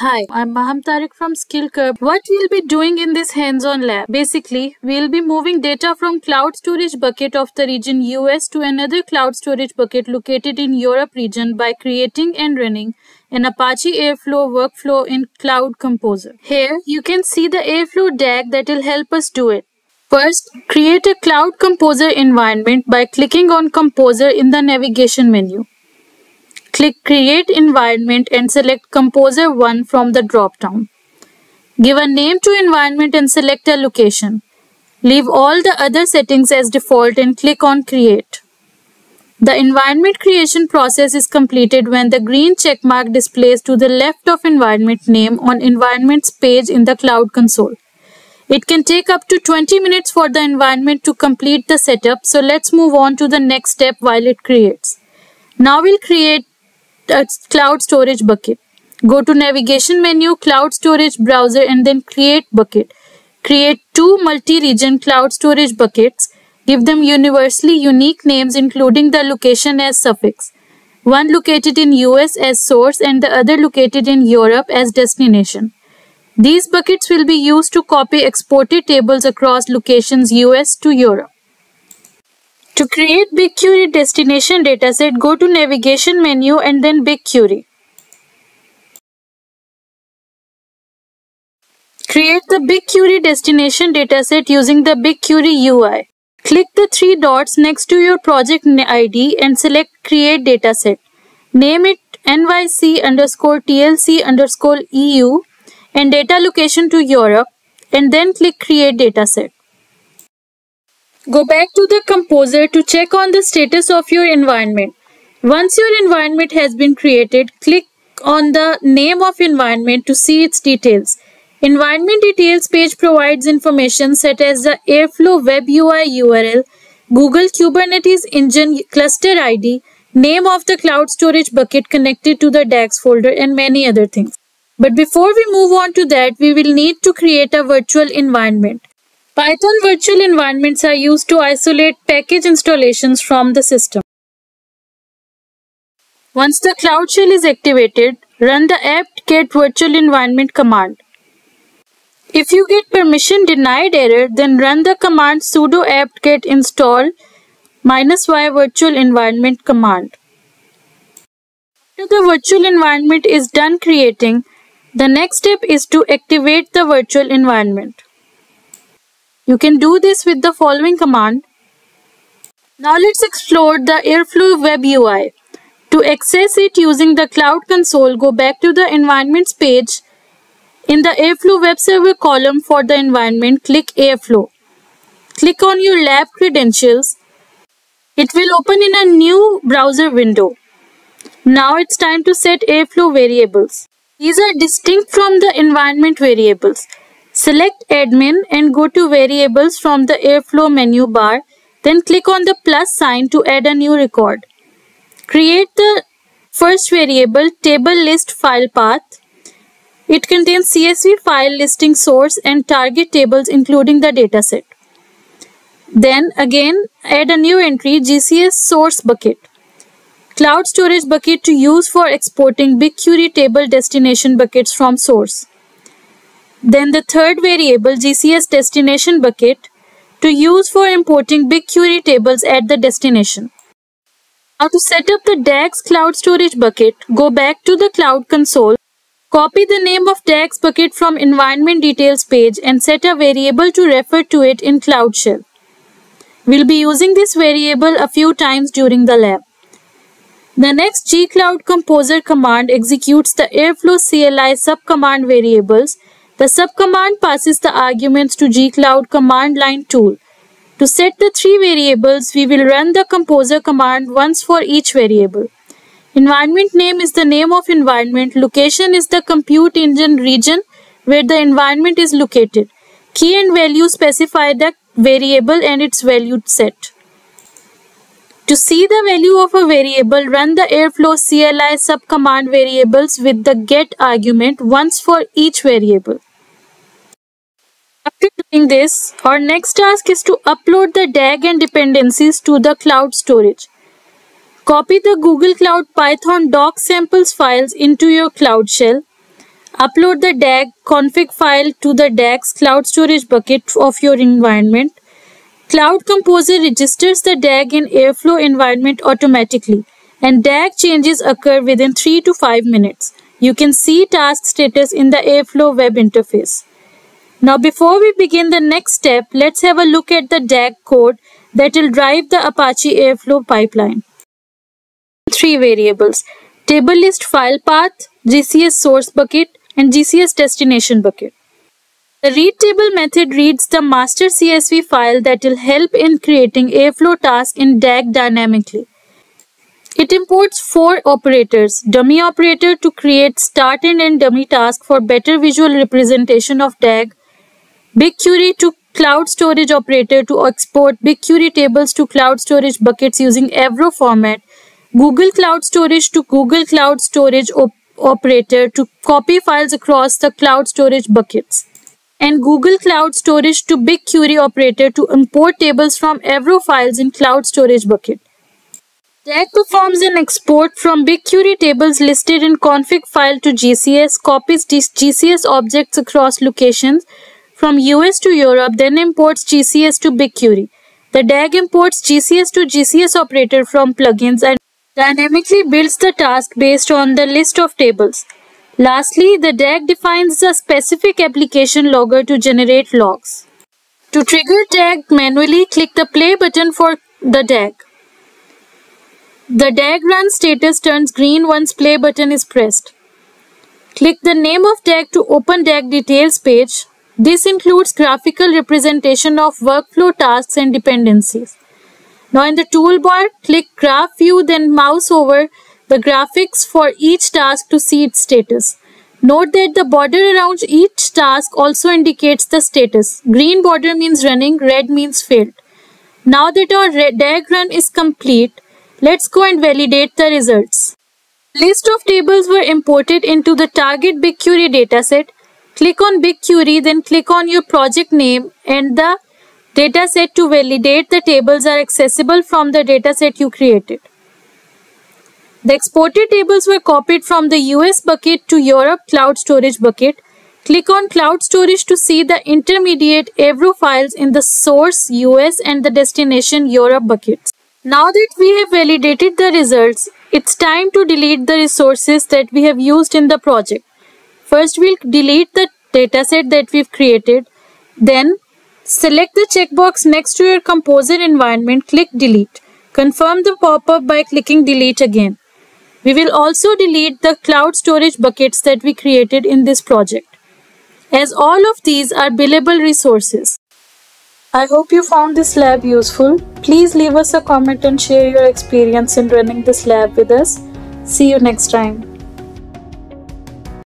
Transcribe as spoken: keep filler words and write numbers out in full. Hi, I'm Maham Tariq from SkillCurb. What we'll be doing in this hands-on lab? Basically, we'll be moving data from cloud storage bucket of the region U S to another cloud storage bucket located in Europe region by creating and running an Apache Airflow workflow in Cloud Composer. Here, you can see the Airflow D A G that will help us do it. First, create a Cloud Composer environment by clicking on Composer in the navigation menu. Click Create Environment and select Composer one from the drop-down. Give a name to environment and select a location. Leave all the other settings as default and click on Create. The environment creation process is completed when the green check mark displays to the left of environment name on environments page in the Cloud Console. It can take up to twenty minutes for the environment to complete the setup, so let's move on to the next step while it creates. Now we'll create a cloud storage bucket. Go to navigation menu, cloud storage browser, and then create bucket. Create two multi-region cloud storage buckets. Give them universally unique names including the location as suffix. One located in U S as source and the other located in Europe as destination. These buckets will be used to copy exported tables across locations U S to Europe. To create BigQuery destination dataset, go to navigation menu and then BigQuery. Create the BigQuery destination dataset using the BigQuery U I. Click the three dots next to your project I D and select Create Dataset. Name it N Y C underscore T L C underscore E U and data location to Europe, and then click Create Dataset. Go back to the Composer to check on the status of your environment. Once your environment has been created, click on the name of environment to see its details. Environment details page provides information such as the Airflow web U I U R L, Google Kubernetes engine cluster I D, name of the cloud storage bucket connected to the D A Gs folder, and many other things. But before we move on to that, we will need to create a virtual environment. Python virtual environments are used to isolate package installations from the system. Once the Cloud Shell is activated, run the apt-get virtual environment command. If you get permission denied error, then run the command sudo apt-get install -y virtual environment command. After the virtual environment is done creating, the next step is to activate the virtual environment. You can do this with the following command. Now let's explore the Airflow web U I. To access it using the Cloud Console, go back to the Environments page. In the Airflow web server column for the environment, click Airflow. Click on your lab credentials. It will open in a new browser window. Now it's time to set Airflow variables. These are distinct from the environment variables. Select Admin and go to Variables from the Airflow menu bar. Then click on the plus sign to add a new record. Create the first variable, Table List File Path. It contains C S V file listing source and target tables including the dataset. Then again add a new entry, G C S Source Bucket. Cloud storage bucket to use for exporting BigQuery table destination buckets from source. Then the third variable, G C S destination bucket, to use for importing BigQuery tables at the destination. Now to set up the D A Gs cloud storage bucket, go back to the Cloud Console, copy the name of D A Gs bucket from environment details page and set a variable to refer to it in Cloud Shell. We'll be using this variable a few times during the lab. The next gcloud composer command executes the Airflow C L I subcommand variables. The subcommand passes the arguments to gcloud command line tool. To set the three variables, we will run the composer command once for each variable. Environment name is the name of environment. Location is the compute engine region where the environment is located. Key and value specify the variable and its value set. To see the value of a variable, run the Airflow C L I subcommand variables with the get argument once for each variable. After doing this, our next task is to upload the D A G and dependencies to the cloud storage. Copy the Google Cloud Python doc samples files into your Cloud Shell. Upload the D A G config file to the D A G's cloud storage bucket of your environment. Cloud Composer registers the D A G in Airflow environment automatically, and D A G changes occur within three to five minutes. You can see task status in the Airflow web interface. Now before we begin the next step, let's have a look at the D A G code that will drive the Apache Airflow pipeline. Three variables: table list file path, G C S source bucket, and G C S destination bucket. The read table method reads the master C S V file that will help in creating Airflow tasks in D A G dynamically. It imports four operators: dummy operator to create start and end dummy task for better visual representation of D A G, BigQuery to cloud storage operator to export BigQuery tables to cloud storage buckets using Avro format, Google Cloud Storage to Google Cloud Storage op operator to copy files across the cloud storage buckets, and Google Cloud Storage to BigQuery operator to import tables from Avro files in cloud storage bucket. D A G performs an export from BigQuery tables listed in config file to G C S, copies G C S objects across locations from U S to Europe, then imports G C S to BigQuery. The D A G imports G C S to G C S operator from plugins and dynamically builds the task based on the list of tables. Lastly, the D A G defines a specific application logger to generate logs. To trigger D A G manually, click the play button for the D A G. The D A G run status turns green once play button is pressed. Click the name of D A G to open D A G details page. This includes graphical representation of workflow tasks and dependencies. Now in the toolbar, click Graph View, then mouse over the graphics for each task to see its status. Note that the border around each task also indicates the status. Green border means running, red means failed. Now that our D A G run is complete, let's go and validate the results. List of tables were imported into the target BigQuery dataset. Click on BigQuery, then click on your project name, and the dataset to validate the tables are accessible from the dataset you created. The exported tables were copied from the U S bucket to Europe cloud storage bucket. Click on cloud storage to see the intermediate Avro files in the source U S and the destination Europe buckets. Now that we have validated the results, it's time to delete the resources that we have used in the project. First, we'll delete the dataset that we've created. Then, select the checkbox next to your Composer environment, click Delete. Confirm the pop-up by clicking Delete again. We will also delete the cloud storage buckets that we created in this project, as all of these are billable resources. I hope you found this lab useful. Please leave us a comment and share your experience in running this lab with us. See you next time.